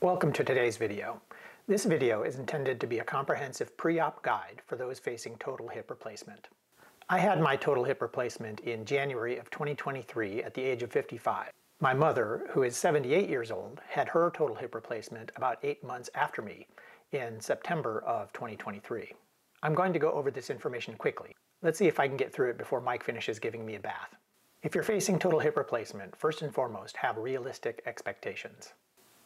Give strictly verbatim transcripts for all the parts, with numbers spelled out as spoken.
Welcome to today's video. This video is intended to be a comprehensive pre-op guide for those facing total hip replacement. I had my total hip replacement in January of twenty twenty-three at the age of fifty-five. My mother, who is seventy-eight years old, had her total hip replacement about eight months after me in September of twenty twenty-three. I'm going to go over this information quickly. Let's see if I can get through it before Mike finishes giving me a bath. If you're facing total hip replacement, first and foremost, have realistic expectations.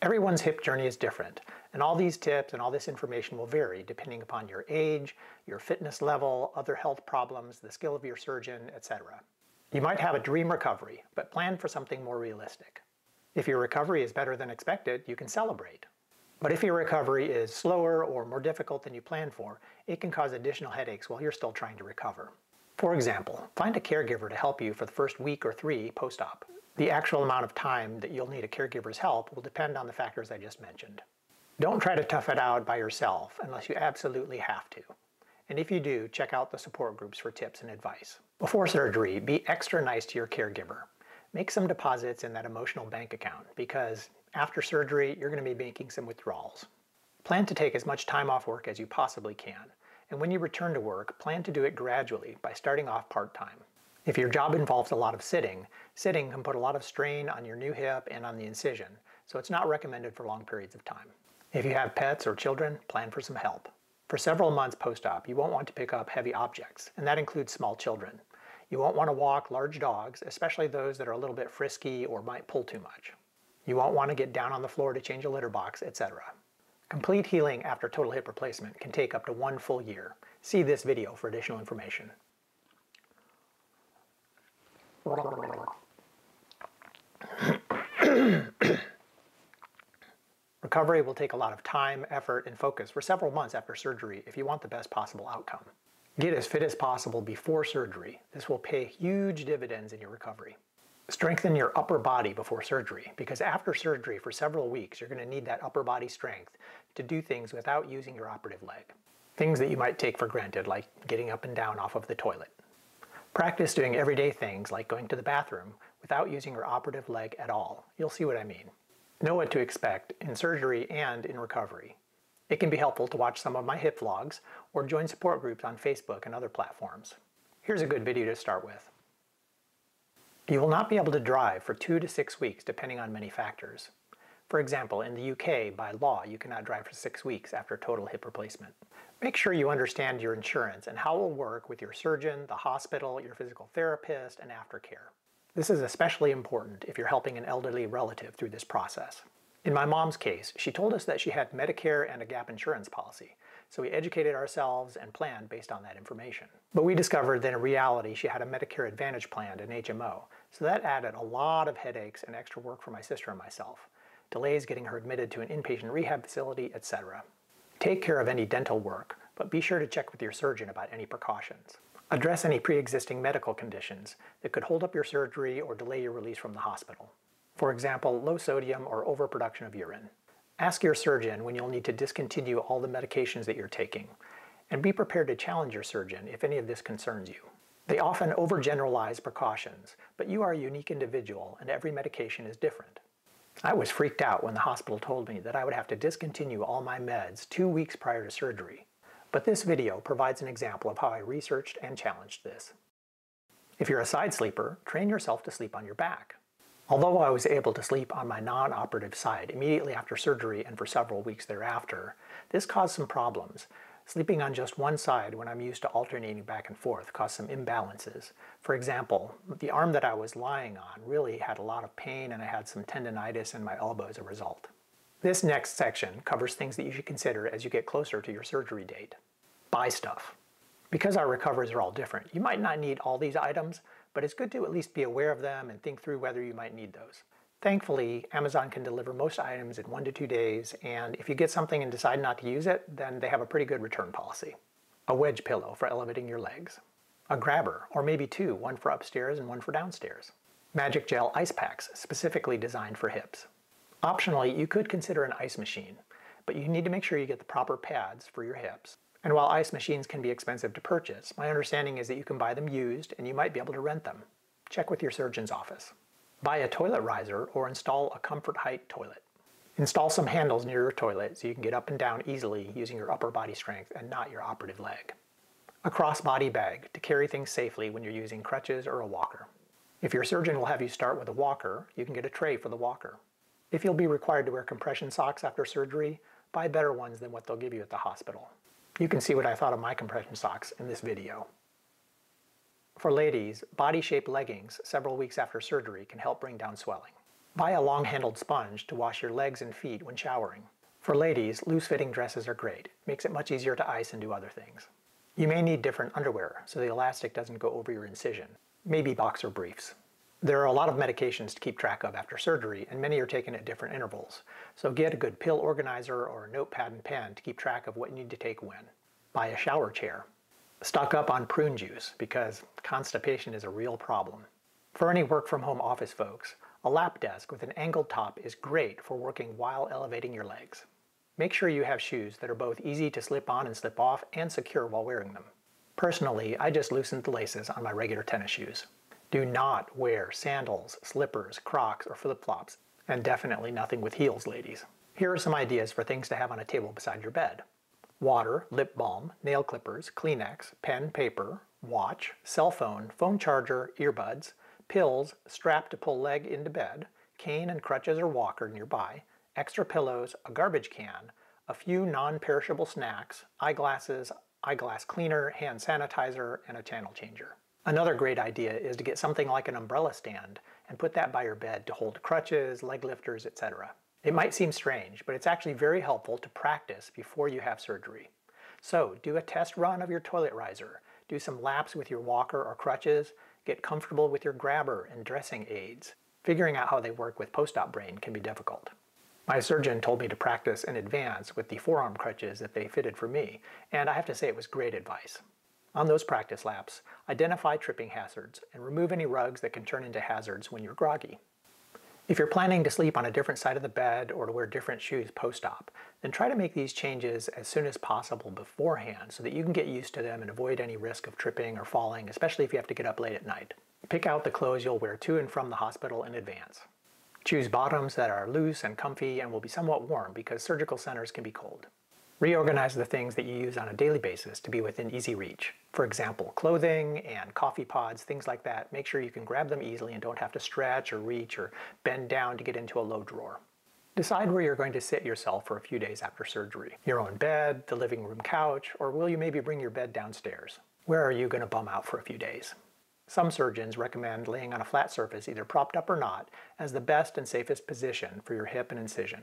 Everyone's hip journey is different, and all these tips and all this information will vary depending upon your age, your fitness level, other health problems, the skill of your surgeon, et cetera. You might have a dream recovery, but plan for something more realistic. If your recovery is better than expected, you can celebrate. But if your recovery is slower or more difficult than you planned for, it can cause additional headaches while you're still trying to recover. For example, find a caregiver to help you for the first week or three post-op. The actual amount of time that you'll need a caregiver's help will depend on the factors I just mentioned. Don't try to tough it out by yourself unless you absolutely have to. And if you do, check out the support groups for tips and advice. Before surgery, be extra nice to your caregiver. Make some deposits in that emotional bank account because after surgery, you're going to be making some withdrawals. Plan to take as much time off work as you possibly can. And when you return to work, plan to do it gradually by starting off part-time. If your job involves a lot of sitting, sitting can put a lot of strain on your new hip and on the incision, so it's not recommended for long periods of time. If you have pets or children, plan for some help. For several months post-op, you won't want to pick up heavy objects, and that includes small children. You won't want to walk large dogs, especially those that are a little bit frisky or might pull too much. You won't want to get down on the floor to change a litter box, et cetera. Complete healing after total hip replacement can take up to one full year. See this video for additional information. Recovery will take a lot of time, effort, and focus for several months after surgery if you want the best possible outcome. Get as fit as possible before surgery. This will pay huge dividends in your recovery. Strengthen your upper body before surgery, because after surgery for several weeks, you're going to need that upper body strength to do things without using your operative leg. Things that you might take for granted, like getting up and down off of the toilet. Practice doing everyday things like going to the bathroom without using your operative leg at all. You'll see what I mean. Know what to expect in surgery and in recovery. It can be helpful to watch some of my hip vlogs or join support groups on Facebook and other platforms. Here's a good video to start with. You will not be able to drive for two to six weeks depending on many factors. For example, in the U K, by law, you cannot drive for six weeks after total hip replacement. Make sure you understand your insurance and how it will work with your surgeon, the hospital, your physical therapist, and aftercare. This is especially important if you're helping an elderly relative through this process. In my mom's case, she told us that she had Medicare and a gap insurance policy, so we educated ourselves and planned based on that information. But we discovered that in reality she had a Medicare Advantage plan and H M O, so that added a lot of headaches and extra work for my sister and myself. Delays getting her admitted to an inpatient rehab facility, et cetera. Take care of any dental work, but be sure to check with your surgeon about any precautions. Address any pre-existing medical conditions that could hold up your surgery or delay your release from the hospital. For example, low sodium or overproduction of urine. Ask your surgeon when you'll need to discontinue all the medications that you're taking, and be prepared to challenge your surgeon if any of this concerns you. They often overgeneralize precautions, but you are a unique individual and every medication is different. I was freaked out when the hospital told me that I would have to discontinue all my meds two weeks prior to surgery, but this video provides an example of how I researched and challenged this. If you're a side sleeper, train yourself to sleep on your back. Although I was able to sleep on my non-operative side immediately after surgery and for several weeks thereafter, this caused some problems. Sleeping on just one side when I'm used to alternating back and forth caused some imbalances. For example, the arm that I was lying on really had a lot of pain and I had some tendonitis in my elbow as a result. This next section covers things that you should consider as you get closer to your surgery date. Buy stuff. Because our recoveries are all different, you might not need all these items, but it's good to at least be aware of them and think through whether you might need those. Thankfully, Amazon can deliver most items in one to two days, and if you get something and decide not to use it, then they have a pretty good return policy. A wedge pillow for elevating your legs. A grabber, or maybe two, one for upstairs and one for downstairs. Magic Gel ice packs, specifically designed for hips. Optionally, you could consider an ice machine, but you need to make sure you get the proper pads for your hips. And while ice machines can be expensive to purchase, my understanding is that you can buy them used and you might be able to rent them. Check with your surgeon's office. Buy a toilet riser or install a comfort height toilet. Install some handles near your toilet so you can get up and down easily using your upper body strength and not your operative leg. A cross-body bag to carry things safely when you're using crutches or a walker. If your surgeon will have you start with a walker, you can get a tray for the walker. If you'll be required to wear compression socks after surgery, buy better ones than what they'll give you at the hospital. You can see what I thought of my compression socks in this video. For ladies, body-shaped leggings several weeks after surgery can help bring down swelling. Buy a long-handled sponge to wash your legs and feet when showering. For ladies, loose-fitting dresses are great. Makes it much easier to ice and do other things. You may need different underwear so the elastic doesn't go over your incision. Maybe boxer briefs. There are a lot of medications to keep track of after surgery, and many are taken at different intervals. So get a good pill organizer or a notepad and pen to keep track of what you need to take when. Buy a shower chair. Stock up on prune juice because constipation is a real problem. For any work-from-home office folks, a lap desk with an angled top is great for working while elevating your legs. Make sure you have shoes that are both easy to slip on and slip off and secure while wearing them. Personally, I just loosened the laces on my regular tennis shoes. Do not wear sandals, slippers, Crocs, or flip-flops, and definitely nothing with heels, ladies. Here are some ideas for things to have on a table beside your bed. Water, lip balm, nail clippers, Kleenex, pen, paper, watch, cell phone, phone charger, earbuds, pills, strap to pull leg into bed, cane and crutches or walker nearby, extra pillows, a garbage can, a few non-perishable snacks, eyeglasses, eyeglass cleaner, hand sanitizer, and a channel changer. Another great idea is to get something like an umbrella stand and put that by your bed to hold crutches, leg lifters, et cetera. It might seem strange, but it's actually very helpful to practice before you have surgery. So do a test run of your toilet riser, do some laps with your walker or crutches, get comfortable with your grabber and dressing aids. Figuring out how they work with post-op brain can be difficult. My surgeon told me to practice in advance with the forearm crutches that they fitted for me, and I have to say it was great advice. On those practice laps, identify tripping hazards and remove any rugs that can turn into hazards when you're groggy. If you're planning to sleep on a different side of the bed or to wear different shoes post-op, then try to make these changes as soon as possible beforehand so that you can get used to them and avoid any risk of tripping or falling, especially if you have to get up late at night. Pick out the clothes you'll wear to and from the hospital in advance. Choose bottoms that are loose and comfy and will be somewhat warm because surgical centers can be cold. Reorganize the things that you use on a daily basis to be within easy reach. For example, clothing and coffee pods, things like that. Make sure you can grab them easily and don't have to stretch or reach or bend down to get into a low drawer. Decide where you're going to sit yourself for a few days after surgery. Your own bed, the living room couch, or will you maybe bring your bed downstairs? Where are you going to bum out for a few days? Some surgeons recommend laying on a flat surface, either propped up or not, as the best and safest position for your hip and incision.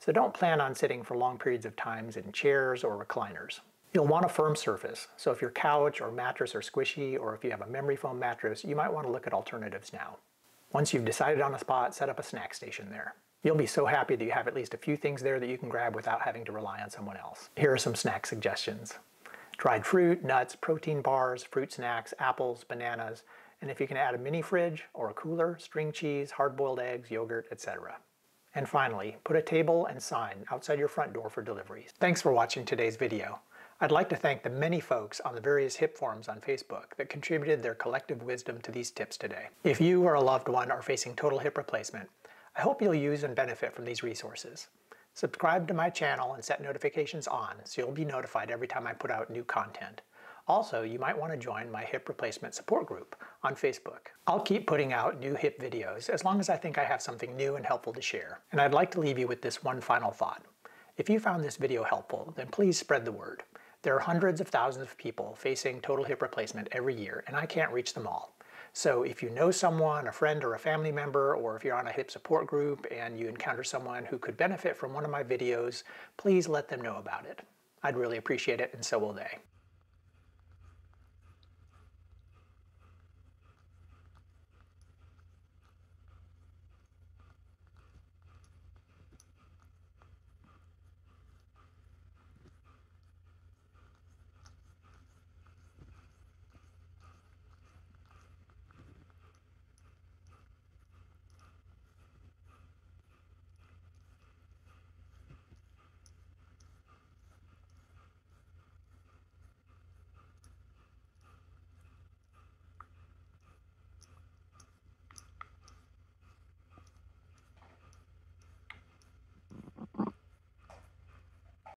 So don't plan on sitting for long periods of time in chairs or recliners. You'll want a firm surface, so if your couch or mattress are squishy or if you have a memory foam mattress, you might want to look at alternatives now. Once you've decided on a spot, set up a snack station there. You'll be so happy that you have at least a few things there that you can grab without having to rely on someone else. Here are some snack suggestions. Dried fruit, nuts, protein bars, fruit snacks, apples, bananas, and if you can add a mini fridge or a cooler, string cheese, hard-boiled eggs, yogurt, et cetera. And finally, put a table and sign outside your front door for deliveries. Thanks for watching today's video. I'd like to thank the many folks on the various hip forums on Facebook that contributed their collective wisdom to these tips today. If you or a loved one are facing total hip replacement, I hope you'll use and benefit from these resources. Subscribe to my channel and set notifications on so you'll be notified every time I put out new content. Also, you might want to join my hip replacement support group on Facebook. I'll keep putting out new hip videos as long as I think I have something new and helpful to share. And I'd like to leave you with this one final thought. If you found this video helpful, then please spread the word. There are hundreds of thousands of people facing total hip replacement every year, and I can't reach them all. So if you know someone, a friend or a family member, or if you're on a hip support group and you encounter someone who could benefit from one of my videos, please let them know about it. I'd really appreciate it, and so will they.